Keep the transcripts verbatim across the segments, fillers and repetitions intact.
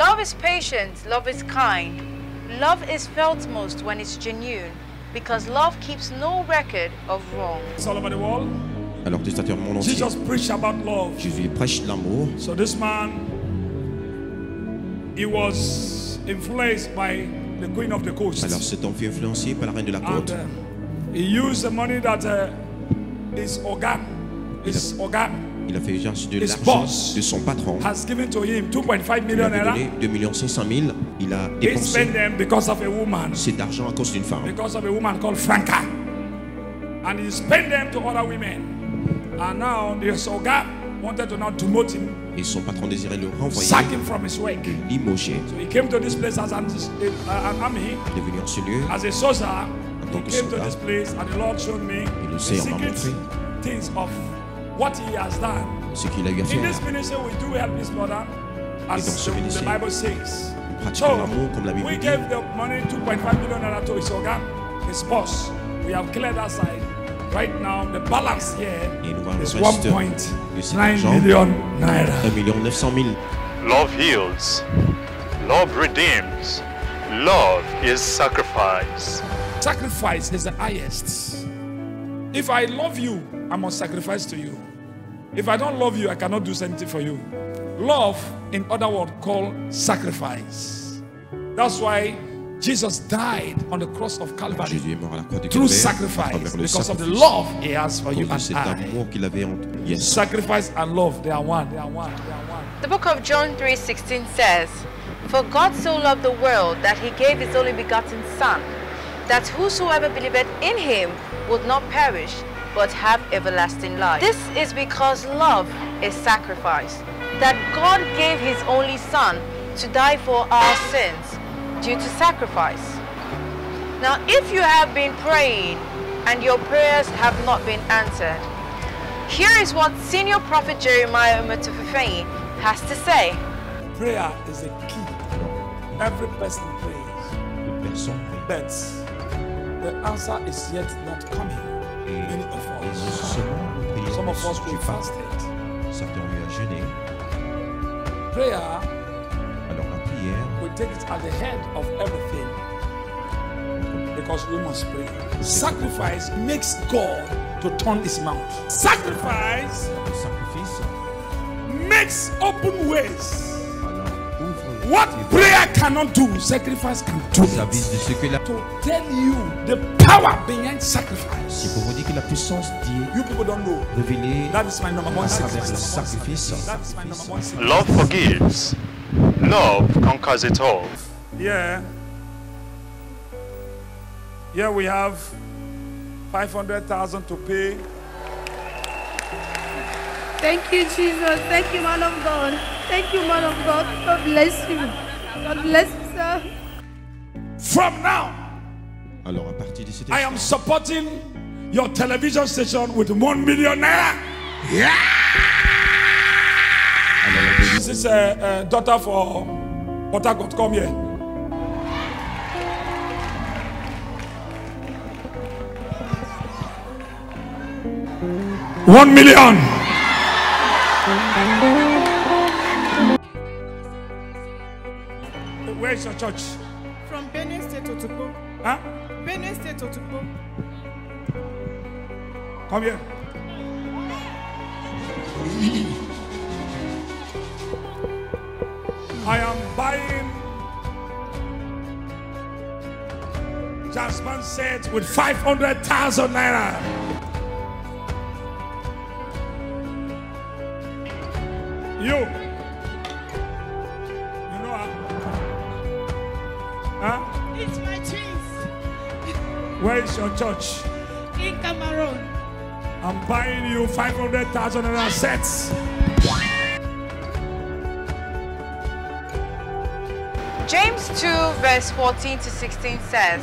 Love is patient, love is kind. Love is felt most when it's genuine, because love keeps no record of wrong. It's all over the world. Alors que le monde entier, Jesus preached about love. Jésus prêche l'amour. So this man, he was influenced by the queen of the coast. Alors cet homme fut influencé par la reine de la côte. And, uh, he used the money that uh, his organ, his organ. Il a fait usage de l'argent de son patron. Has given to him two point five million. Il a donné deux millions cinq cent mille. Il a dépensé cet argent à cause d'une femme. Because of a woman called Franca. And he spent them to other women. And now the Soga wanted to not demote him. Et son patron désirait le renvoyer. Sack him from his work. Le limoger. So he came to this place as an, uh, an army. Il est venu en ce lieu. As a sorcerer. En tant que soldat. He came to this place and the Lord showed me the secret things of what he has done. Ce qu'il a eu à faire. In this ministry we do help this brother. As the, the Bible says. So comme la Bible we dit. Gave the money two point five million dollars to his organ, his boss. We have cleared that side. Right now, the balance here is one point nine million naira. Love heals. Love redeems. Love is sacrifice. Sacrifice is the highest. If I love you, I must sacrifice to you. If I don't love you, I cannot do something for you. Love, in other words, called sacrifice. That's why Jesus died on the cross of Calvary through sacrifice because of the love he has for you and I. Sacrifice and love, they are one. They are one. They are one. The book of John three sixteen says, "For God so loved the world that he gave his only begotten Son, that whosoever believeth in him would not perish, but have everlasting life." This is because love is sacrifice, that God gave his only Son to die for our sins, due to sacrifice. Now, if you have been praying and your prayers have not been answered, here is what Senior Prophet Jeremiah Omotofeyin has to say. Prayer is the key. Every person prays, but the answer is yet not coming. Many of us, some of us will fast it. Prayer. We take it at the head of everything because we must pray. Sacrifice makes God to turn his mouth. Sacrifice makes open ways. What prayer cannot do, sacrifice can do it. To tell you the power behind sacrifice. You people don't know. That is my number one sacrifice. Love forgives. Love conquers it all. Yeah. Yeah, we have five hundred thousand to pay. Thank you, Jesus. Thank you, man of God. Thank you, man of God. God bless you. God bless you, sir. From now, I am supporting your television station with one million naira. Yeah! This is a, a daughter for Otukpo. Come here. One million. Where is your church? From Benue State, Otukpo. Huh? Benue State, Otukpo. Come here. I am buying Jasmine sets with five hundred thousand naira. You, you know huh? Huh? It's my cheese. Where is your church? In Cameroon. I'm buying you five hundred thousand naira sets. James two verse fourteen to sixteen says,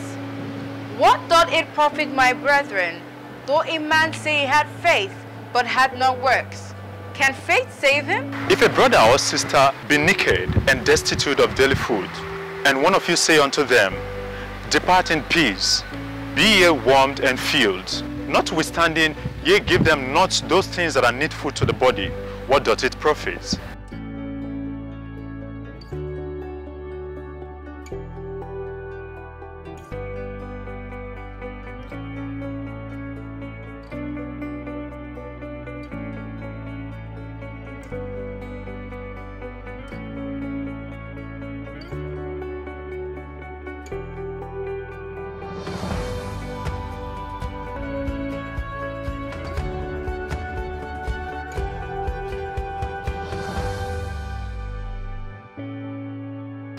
"What doth it profit, my brethren, though a man say he had faith, but had not works? Can faith save him?" If a brother or sister be naked and destitute of daily food, and one of you say unto them, "Depart in peace, be ye warmed and filled," notwithstanding ye give them not those things that are needful to the body, what doth it profit?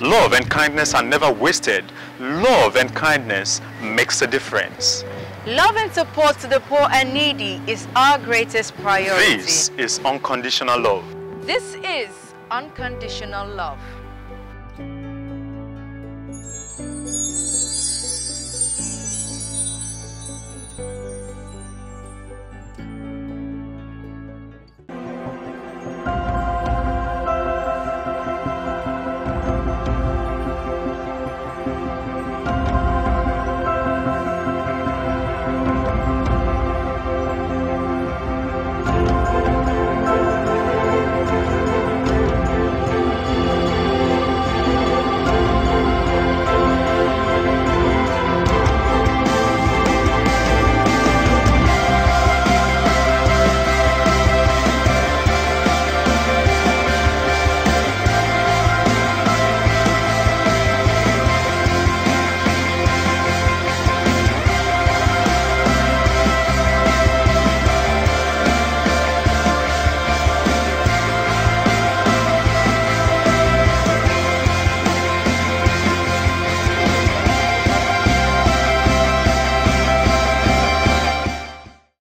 Love and kindness are never wasted. Love and kindness makes a difference. Love and support to the poor and needy is our greatest priority. This is unconditional love. This is unconditional love.